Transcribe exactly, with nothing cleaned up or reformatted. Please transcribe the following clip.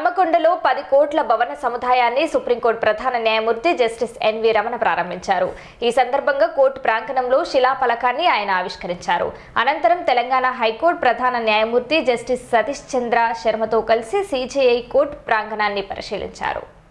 Makundalo Padi Court, La Bavana Samuthayani, Supreme Court Prathana Nayamurti, Justice N V Ramana Praraminicharu. Ee Sandarbhanga Court Pranganamlo, Shila Palakani, Ainavishkan Charo. Ananthram Telangana High Court Prathana Nayamurti, Justice Satish Chandra Sharma to Kalsi, C J I Court Prangananni Parishilincharu.